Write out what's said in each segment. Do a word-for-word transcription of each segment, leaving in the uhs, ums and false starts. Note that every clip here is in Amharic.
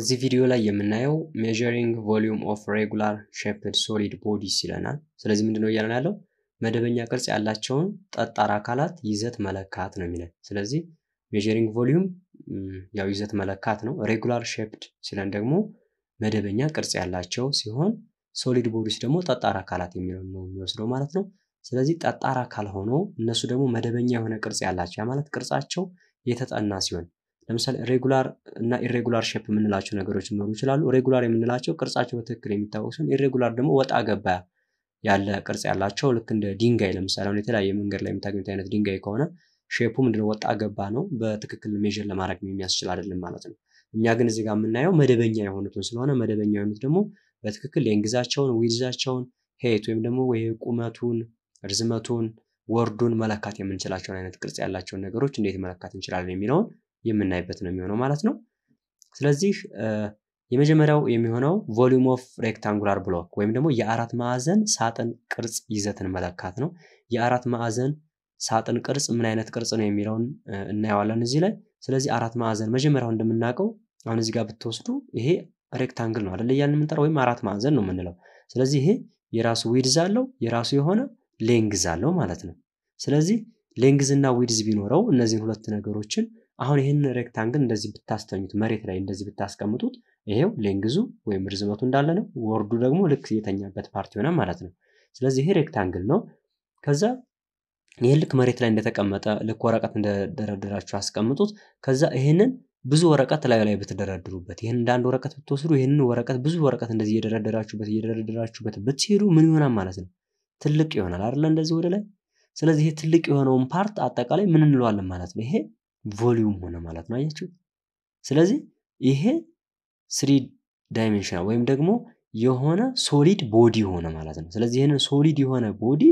እዚህ ቪዲዮ ላይ የምናየው measuring volume of regular shaped solid bodies ይለናል። ስለዚህ ምንድነው እያልን ያለው መደበኛ ቅርጽ ያላቸውን ጠጣር አካላት ይዘት መለካት ነው የሚለው። ስለዚህ measuring volume ያው ይዘት መለካት ነው። regular shaped ሲለን ደግሞ መደበኛ ቅርጽ ያላቸው ሲሆን solid bodies ደግሞ ጠጣር አካላት የሚለውን ነው የሚወስደው ማለት ነው። ስለዚህ ጠጣር አካል ሆኖ እነሱ ደግሞ መደበኛ የሆነ ቅርጽ ያላቸው ያ ማለት ቅርጻቸው የተጠና ሲሆን ለምሳሌ ሬጉላር እና ኢሬጉላር ሼፕ የምንላቸው ነገሮች ሊኖሩ ይችላሉ። ሬጉላር የምንላቸው ቅርጻቸው በትክክል የሚታወቁ ሲሆን ኢሬጉላር ደግሞ ወጣ ገባ ያለ ቅርጽ ያላቸው ልክ እንደ ድንጋይ ለምሳሌ አሁን የተለያየ መንገድ ላይ የምታገኙት አይነት ድንጋይ ከሆነ ሼፑ ምንድነው ወጣ ገባ ነው በትክክል ሜዥር ለማድረግ የሚያስችል አይደለም ማለት ነው። እኛ ግን እዚህ ጋር የምናየው መደበኛ የሆኑትን ስለሆነ መደበኛ የሆኑት ደግሞ በትክክል ሌንግዛቸውን ዊድዛቸውን ሄይት ወይም ደግሞ ወይ ቁመቱን ርዝመቱን ወርዱን መለካት የምንችላቸው አይነት ቅርጽ ያላቸው ነገሮች እንዴት መለካት እንችላለን የሚለው የምናይበት ነው የሚሆነው ማለት ነው። ስለዚህ የመጀመሪያው የሚሆነው volume of rectangular block ወይም ደግሞ የአራት ማዕዘን ሳጥን ቅርጽ ይዘትን መለካት ነው። የአራት ማዕዘን ሳጥን ቅርጽ ምን አይነት ቅርጽ ነው የሚለውን እናያለን እዚህ ላይ። ስለዚህ አራት ማዕዘን መጀመሪያው እንደምናቀው አሁን እዚህ ጋር ብትወስዱ ይሄ ሬክታንግል ነው አይደል ያንን ምንጠራው ወይም አራት ማዕዘን ነው የምንለው። ስለዚህ ይሄ የራሱ width አለው የራሱ የሆነ length አለው ማለት ነው። ስለዚህ length እና width ቢኖረው እነዚህን ሁለት ነገሮችን አሁን ይሄን ሬክታንግል እንደዚህ ብታስተኙት መሬት ላይ እንደዚህ ብታስቀምጡት ይሄው ሌንግዙ ወይም ርዝመቱ እንዳለ ነው ወርዱ ደግሞ ልክ የተኛበት ፓርት ሆነ ማለት ነው። ስለዚህ ይሄ ሬክታንግል ነው። ከዛ ይሄ ልክ መሬት ላይ እንደተቀመጠ ልክ ወረቀት እንደደረደራችሁ አስቀምጡት። ከዛ ይሄንን ብዙ ወረቀት ላይ ላይ ብትደረድሩበት ይሄን እንዳንድ ወረቀት ብትወስዱ ይሄንን ወረቀት ብዙ ወረቀት እንደዚህ እየደረደራችሁበት እየደረደራችሁበት ብትሄዱ ምን ይሆናል ማለት ነው ትልቅ ይሆናል አይደል እንደዚህ ወደ ላይ። ስለዚህ ይሄ ትልቅ የሆነውን ፓርት አጠቃላይ ምን እንለዋለን ማለት ነው ይሄ volume ሆነ ማለት ነው አያችሁ። ስለዚህ ይሄ three dimensional ወይም ደግሞ የሆነ solid body ሆነ ማለት ነው። ስለዚህ ይሄንን solid የሆነ ቦዲ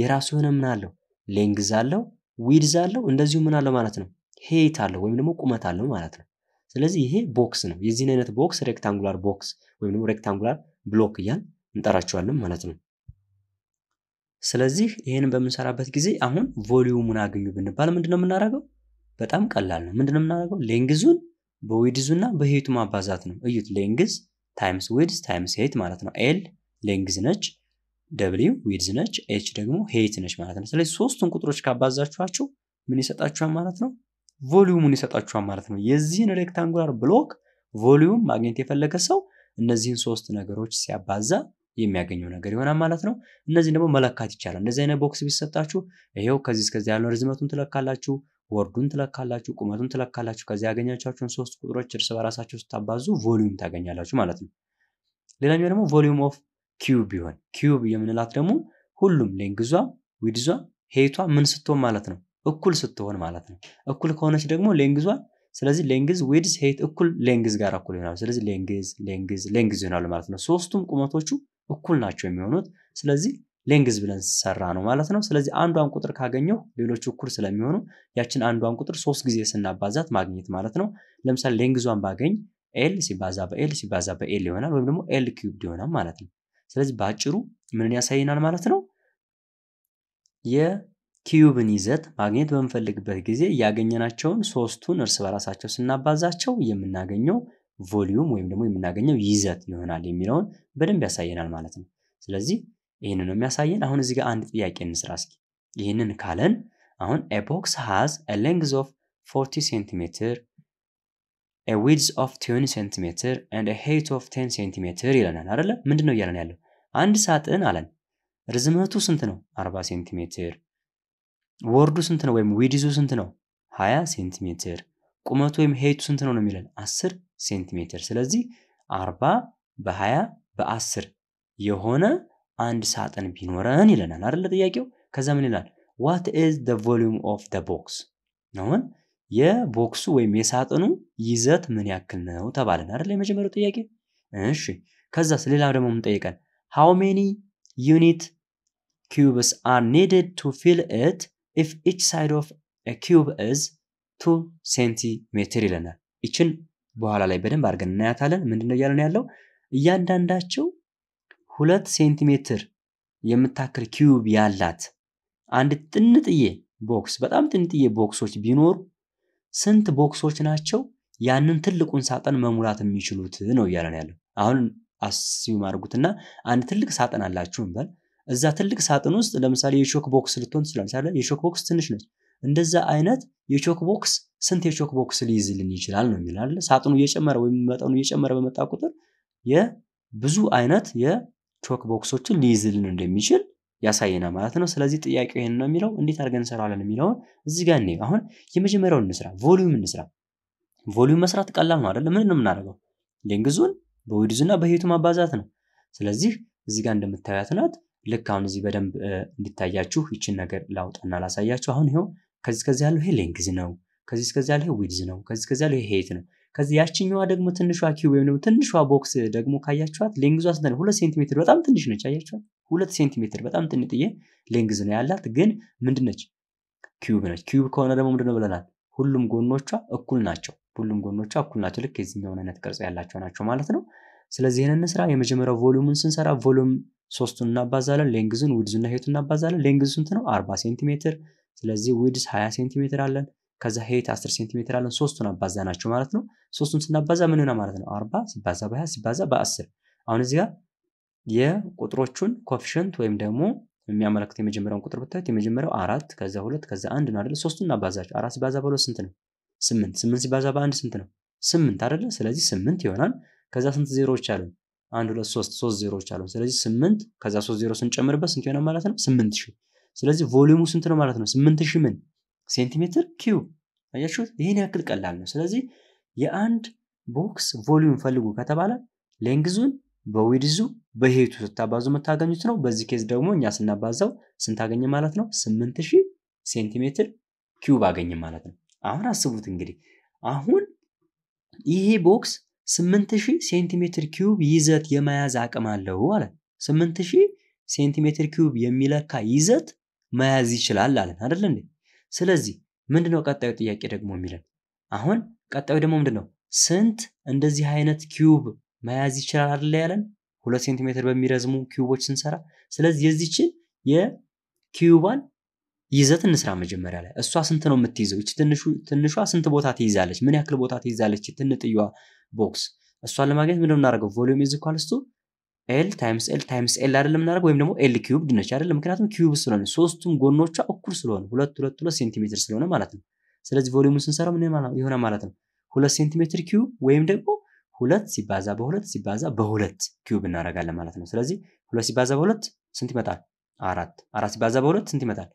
የራሱ የሆነ ምን አለው length አለው width አለው እንደዚሁ ምን አለው ማለት ነው height አለው ወይም ደግሞ ቁመት አለው ማለት ነው። ስለዚህ ይሄ ቦክስ ነው የዚህን አይነት ቦክስ rectangular box ወይም ደግሞ rectangular block እያልን እንጠራቸዋለን ማለት ነው። ስለዚህ ይሄንን በመሰራበት ጊዜ አሁን volume-ን አገኙ ብንባል ምንድነው የምናደርገው በጣም ቀላል ነው። ምንድነው የምናደርገው ሌንግዙን በዊድዙና በሄይቱ ማባዛት ነው። እዩት ሌንግዝ ታይምስ ዊድዝ ታይምስ ሄይት ማለት ነው። ኤል ሌንግዝ ነች ደብሊው ዊድዝ ነች ኤች ደግሞ ሄይት ነች ማለት ነው። ስለዚህ ሶስቱን ቁጥሮች ካባዛችኋቸው ምን ይሰጣችኋል ማለት ነው ቮሊዩሙን ይሰጣችኋል ማለት ነው። የዚህን ሬክታንጉላር ብሎክ ቮሊዩም ማግኔት የፈለገ ሰው እነዚህን ሶስት ነገሮች ሲያባዛ የሚያገኘው ነገር ይሆናል ማለት ነው። እነዚህ ደግሞ መለካት ይቻላል። እንደዚህ አይነት ቦክስ ቢሰጣችሁ ይሄው ከዚህ እስከዚህ ያለው ርዝመቱን ትለካላችሁ ወርዱን ትለካላችሁ ቁመቱን ትለካላችሁ ከዚህ ያገኛችሁን ሶስት ቁጥሮች እርስ በራሳቸው ተጣባዙ ቮሊዩም ታገኛላችሁ ማለት ነው። ሌላኛው ደግሞ ቮሊዩም ኦፍ ኪዩብ ይሆን ኪዩብ የምንላት ደግሞ ሁሉም ሌንግዟ ዊድዟ ሄይቷ ምን ስትሆን ማለት ነው እኩል ስትሆን ማለት ነው። እኩል ከሆነች ደግሞ ሌንግዟ ስለዚህ ሌንግዝ ዊድዝ ሄይት እኩል ሌንግዝ ጋር እኩል ይሆናል። ስለዚህ ሌንግዝ ሌንግዝ ሌንግዝ ይሆናል ማለት ነው። ሶስቱም ቁመቶቹ እኩል ናቸው የሚሆኑት ስለዚህ ሌንግዝ ብለን ሰራ ነው ማለት ነው። ስለዚህ አንዷን ቁጥር ካገኘው ሌሎች እኩል ስለሚሆኑ ያችን አንዷን ቁጥር ሶስት ጊዜ ስናባዛት ማግኘት ማለት ነው። ለምሳሌ ሌንግዟን ባገኝ ኤል ሲባዛ በኤል ሲባዛ በኤል ይሆናል ወይም ደግሞ ኤል ኪዩብድ ይሆናል ማለት ነው። ስለዚህ ባጭሩ ምንን ያሳየናል ማለት ነው የኪዩብን ይዘት ማግኘት በመፈልግበት ጊዜ ያገኘናቸውን ሶስቱን እርስ በራሳቸው ስናባዛቸው የምናገኘው ቮሊዩም ወይም ደግሞ የምናገኘው ይዘት ይሆናል የሚለውን በደንብ ያሳየናል ማለት ነው። ስለዚህ ይሄንን ነው የሚያሳየን። አሁን እዚህ ጋር አንድ ጥያቄ እንስራ እስኪ ይሄንን ካለን አሁን a box has a length of forty centimeters a width of twenty centimeters and a height of ten centimeters ይለናል አይደለ ምንድነው ይያለን ያለው አንድ ሳጥን አለን ርዝመቱ ስንት ነው forty centimeters ወርዱ ስንት ነው ወይም width ስንት ነው twenty centimeters ቁመቱ ወይም height ስንት ነው ነው የሚለን ten centimeters ስለዚህ forty በ20 በ10 የሆነ አንድ ሳጥን ቢኖረን ይለናል አይደል ጥያቄው። ከዛ ምን ይላል what is the volume of the box ነውን የቦክሱ ወይም የሳጥኑ ይዘት ምን ያክል ነው ተባለን አይደል የመጀመሪያው ጥያቄ። እሺ ከዛ ስለላ ደግሞ ምን ጠይቀን how many unit cubes are needed to fill it if each side of a cube is two centimeters ይለናል። እቺን በኋላ ላይ በደንብ አድርገን እናያታለን። ምንድነው ያለን ያለው እያንዳንዳቸው two centimeters የምታክል ኪዩብ ያላት አንድ ጥንጥዬ ቦክስ በጣም ጥንጥዬ ቦክሶች ቢኖር ስንት ቦክሶች ናቸው ያንን ትልቁን ሳጥን መሙላት የሚችሉት ነው ይያለን ያለው። አሁን አስዩ ማርጉትና አንድ ትልቅ ሳጥን አላችሁ እንበል። እዛ ትልቅ ሳጥን ውስጥ ለምሳሌ የቾክ ቦክስ ልትሆን ትችላለች አይደል? የቾክ ቦክስ ትንሽ ነች። እንደዛ አይነት የቾክ ቦክስ ስንት የቾክ ቦክስ ሊይዝልን ይችላል ነው ይላል። ሳጥኑ እየጨመረ ወይም መጠኑ እየጨመረ በመጣ ቁጥር የብዙ አይነት የቾክ ቦክሶችን ሊይዝልን እንደሚችል ያሳየና ማለት ነው። ስለዚህ ጥያቄው ይሄን ነው የሚለው እንዴት አድርገን እንሰራለን የሚለው እዚህ ጋር ነው። አሁን የመጀመሪያውን እንስራ፣ ቮሊዩም እንስራ። ቮሊዩም መስራት ቀላል ነው አይደል? ምንንም እናደርገው ሌንግዙን በዊድዙና በሄቱ ማባዛት ነው። ስለዚህ እዚህ ጋር እንደምታዩት ናት። ልክ አሁን እዚህ በደንብ እንድታያችሁ ይችን ነገር ላውጣና ላሳያችሁ። አሁን ይሄው ከዚህ ከዚህ ያለው ይሄ ሌንግዝ ነው፣ ከዚህ ከዚህ ያለው ይሄ ዊድዝ ነው፣ ከዚህ ከዚህ ያለው ይሄ ሄት ነው። ከዚህ ያቺኛዋ ደግሞ ትንሿ ኪዩብ ወይንም ትንሿ ቦክስ ደግሞ ካያችኋት ሌንግዟ ስንት ነው? ሁለት ሴንቲሜትር በጣም ትንሽ ነች። አያችኋት? ሁለት ሴንቲሜትር በጣም ትንጥዬ ሌንግዝ ነው ያላት። ግን ምንድነች? ኪዩብ ነች። ኪዩብ ከሆነ ደግሞ ምንድነው ብለናል? ሁሉም ጎኖቿ እኩል ናቸው። ሁሉም ጎኖቿ እኩል ናቸው። ልክ እዚህኛው አይነት ቅርጽ ያላቸው ናቸው ማለት ነው። ስለዚህ ይሄንን ስራ የመጀመሪያው ቮሊዩሙን ስንሰራ ቮሊዩም ሶስቱን እናባዛለን፣ ሌንግዙን ዊድዙን እና ሄቱን እናባዛለን። ሌንግዙ ስንት ነው? አርባ ሴንቲሜትር። ስለዚህ ዊድዝ ሃያ ሴንቲሜትር አለን። ከዛ ሄት አስር ሴንቲሜትር አለን። ሶስቱን አባዛናቸው ማለት ነው። ሶስቱን ስናባዛ ምን ይሆናል ማለት ነው? አርባ ሲባዛ በ20 ሲባዛ በ10። አሁን እዚህ ጋር የቁጥሮቹን ኮኤፊሺየንት ወይም ደግሞ የሚያመለክት የመጀመሪያውን ቁጥር ብታዩት የመጀመሪያው አራት ከዛ ሁለት ከዛ አንድ ነው አይደል? ሶስቱን እናባዛቸው። አራት ሲባዛ በ2 ስንት ነው? ስምንት። ስምንት ሲባዛ በ1 ስንት ነው? ስምንት አይደል? ስለዚህ ስምንት ይሆናል። ከዛ ስንት ዜሮዎች አሉ? አንድ ሁለት ሶስት ሶስት ዜሮዎች አሉ። ስለዚህ ስምንት ከዛ ሶስት ዜሮ ስንጨምርበት ስንት ይሆናል ማለት ነው? ስምንት ሺህ። ስለዚህ ቮሊዩሙ ስንት ነው ማለት ነው? ስምንት ሺህ ምን ሴንቲሜትር ኪዩብ። አያችሁት? ይሄን ያክል ቀላል ነው። ስለዚህ የአንድ ቦክስ ቮሊዩም ፈልጉ ከተባለ ሌንግዙን በዊድዙ በሄቱ ተታባዙ መታገኙት ነው። በዚህ ኬዝ ደግሞ እኛ ስናባዛው ስንት አገኘ ማለት ነው? ስምንት ሺህ ሴንቲሜትር ኪዩብ አገኘ ማለት ነው። አሁን አስቡት እንግዲህ አሁን ይሄ ቦክስ ስምንት ሺህ ሴንቲሜትር ኪዩብ ይዘት የመያዝ አቅም አለው አለ። ስምንት ሺህ ሴንቲሜትር ኪዩብ የሚለካ ይዘት መያዝ ይችላል አለ አይደል እንዴ? ስለዚህ ምንድነው ቀጣዩ ጥያቄ ደግሞ የሚለን? አሁን ቀጣዩ ደግሞ ምንድነው? ስንት እንደዚህ አይነት ኪዩብ መያዝ ይችላል አይደል ያለን? ሁለት ሴንቲሜትር በሚረዝሙ ኪዩቦች ስንሰራ። ስለዚህ የዚህችን የኪዩባን ይዘት እንስራ መጀመሪያ ላይ። እሷ ስንት ነው የምትይዘው? እቺ ትንሹ ትንሿ ስንት ቦታ ትይዛለች? ምን ያክል ቦታ ትይዛለች? ትንጥዩዋ ቦክስ እሷን ለማግኘት ምንድነው እናደርገው? ቮሊዩም ኢዝ ኢኳልስ ቱ ኤል ታይምስ ኤል ታይምስ ኤል አይደለም እናደርገው? ወይም ደግሞ ኤል ኪዩብድ ነች አይደል? ምክንያቱም ኪዩብ ስለሆነ ሶስቱም ጎኖቿ እኩል ስለሆነ ሁለት ሁለት ሁለት ሴንቲሜትር ስለሆነ ማለት ነው። ስለዚህ ቮሊዩሙን ስንሰራ ምን ይሆነ ማለት ነው? ሁለት ሴንቲሜትር ኪዩብ ወይም ደግሞ ሁለት ሲባዛ በ2 ሲባዛ በ2 ኪዩብ እናደርጋለን ማለት ነው። ስለዚህ ሁለት ሲባዛ በ2 ስንት ይመጣል? አራት። አራት ሲባዛ በ2 ስንት ይመጣል?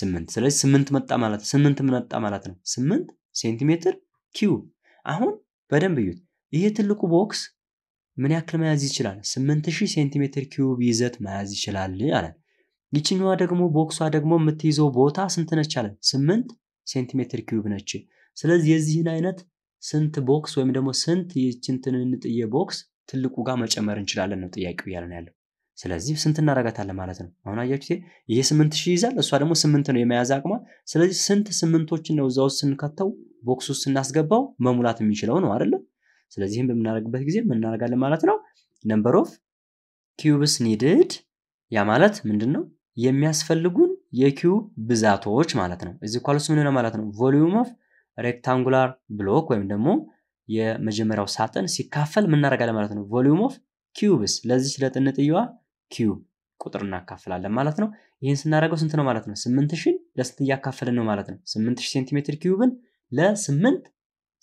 ስምንት። ስለዚህ ስምንት መጣ ማለት ስምንት መጣ ማለት ነው። ስምንት ሴንቲሜትር ኪዩብ። አሁን በደንብ እዩት። ይሄ ትልቁ ቦክስ ምን ያክል መያዝ ይችላል? ስምንት ሺህ ሴንቲሜትር ኪዩብ ይዘት መያዝ ይችላል አለ። ይችኛዋ ደግሞ ቦክሷ ደግሞ የምትይዘው ቦታ ስንት ነች አለ? ስምንት ሴንቲሜትር ኪዩብ ነች። ስለዚህ የዚህን አይነት ስንት ቦክስ ወይም ደግሞ ስንት ይችን ትንንጥዬ ቦክስ ትልቁ ጋር መጨመር እንችላለን ነው ጥያቄው ያለን ያለው። ስለዚህ ስንት እናደርጋታለን ማለት ነው። አሁን አያችሁ ይሄ ስምንት ሺህ ይዛል፣ እሷ ደግሞ ስምንት ነው የመያዝ አቅሟ። ስለዚህ ስንት ስምንቶችን ነው እዛው ስንከተው ቦክስ ውስጥ ስናስገባው መሙላት የሚችለው ነው አይደል? ስለዚህ ይሄን በምናደርግበት ጊዜ ምን እናደርጋለን ማለት ነው? ነምበር ኦፍ ኪዩብስ ኒድድ፣ ያ ማለት ምንድነው? የሚያስፈልጉን የኪዩብ ብዛቶች ማለት ነው። እዚ ኳልስ ምን ነው ማለት ነው? ቮሊዩም ኦፍ ሬክታንጉላር ብሎክ ወይም ደግሞ የመጀመሪያው ሳጥን ሲካፈል ምን እናደርጋለን ማለት ነው? ቮሊዩም ኦፍ ኪዩብስ ለዚህ ለጥንጥዩዋ ኪዩብ ቁጥር እናካፍላለን ማለት ነው። ይሄን ስናደርገው ስንት ነው ማለት ነው? ስምንት ሺህ ለስንት እያካፈልን ነው ማለት ነው? ስምንት ሺህ ሴንቲሜትር ኪዩብን ለስምንት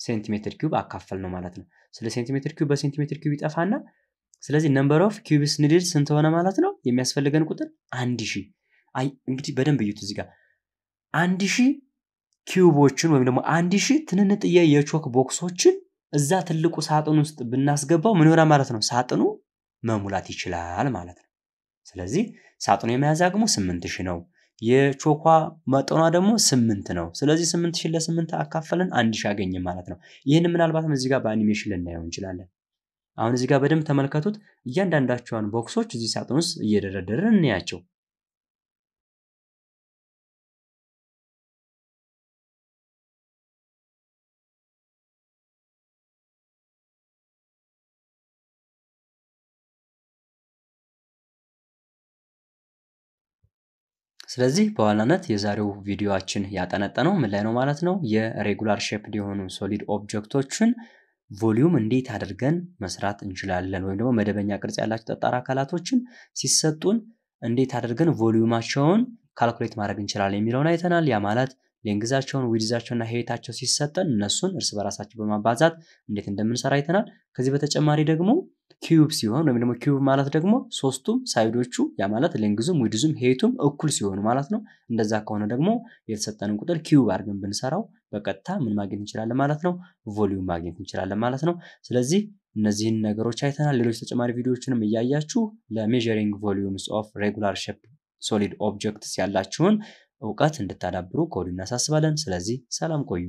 ሴንቲሜትር ኪዩብ አካፈል ነው ማለት ነው። ስለ ሴንቲሜትር ኪዩብ በሴንቲሜትር ኪዩብ ይጠፋና ስለዚህ ነምበር ኦፍ ኪዩብስ ኒድድ ስንት ሆነ ማለት ነው? የሚያስፈልገን ቁጥር አንድ ሺህ። አይ እንግዲህ በደንብ እዩት እዚህ ጋር አንድ ሺህ ኪዩቦችን ወይም ደግሞ አንድ ሺህ ትንንጥዬ የቾክ ቦክሶችን እዛ ትልቁ ሳጥን ውስጥ ብናስገባው ምን ይሆናል ማለት ነው? ሳጥኑ መሙላት ይችላል ማለት ነው። ስለዚህ ሳጥኑ የመያዝ አቅሙ ስምንት ሺህ ነው። የቾኳ መጠኗ ደግሞ ስምንት ነው። ስለዚህ ስምንት ሺህ ለ8 አካፈለን አንድ ሺህ አገኘን ማለት ነው። ይሄን ምናልባትም እዚህ ጋር በአኒሜሽን ልናየው እንችላለን። አሁን እዚህ ጋር በደንብ ተመልከቱት። እያንዳንዳቸውን ቦክሶች እዚህ ሳጥን ውስጥ እየደረደርን እናያቸው። ስለዚህ በኋላነት የዛሬው ቪዲዮአችን ያጠነጠነው ምን ላይ ነው ማለት ነው የሬጉላር ሼፕ ሊሆኑ ሶሊድ ኦብጀክቶችን ቮሊዩም እንዴት አድርገን መስራት እንችላለን ወይም ደግሞ መደበኛ ቅርጽ ያላቸው ተጣራ አካላቶችን ሲሰጡን እንዴት አድርገን ቮሊዩማቸውን ካልኩሌት ማድረግ እንችላለን የሚለውን አይተናል ያ ማለት ሌንግዛቸውን ዊድዛቸውና ሄይታቸው ሲሰጠን እነሱን እርስ በራሳቸው በማባዛት እንዴት እንደምንሰራ አይተናል ከዚህ በተጨማሪ ደግሞ ኪዩብ ሲሆን ወይም ደግሞ ኪዩብ ማለት ደግሞ ሶስቱም ሳይዶቹ ያ ማለት ሌንግዙም ዊድዙም ሄይቱም እኩል ሲሆኑ ማለት ነው እንደዛ ከሆነ ደግሞ የተሰጠንን ቁጥር ኪዩብ አድርገን ብንሰራው በቀጥታ ምን ማግኘት እንችላለን ማለት ነው ቮሊዩም ማግኘት እንችላለን ማለት ነው ስለዚህ እነዚህን ነገሮች አይተናል ሌሎች ተጨማሪ ቪዲዮዎችንም እያያችሁ ለሜዠሪንግ ቮሊዩምስ ኦፍ ሬጉላር ሼፕ ሶሊድ ኦብጀክትስ ያላችሁን እውቀት እንድታዳብሩ ኮድ እናሳስባለን ስለዚህ ሰላም ቆዩ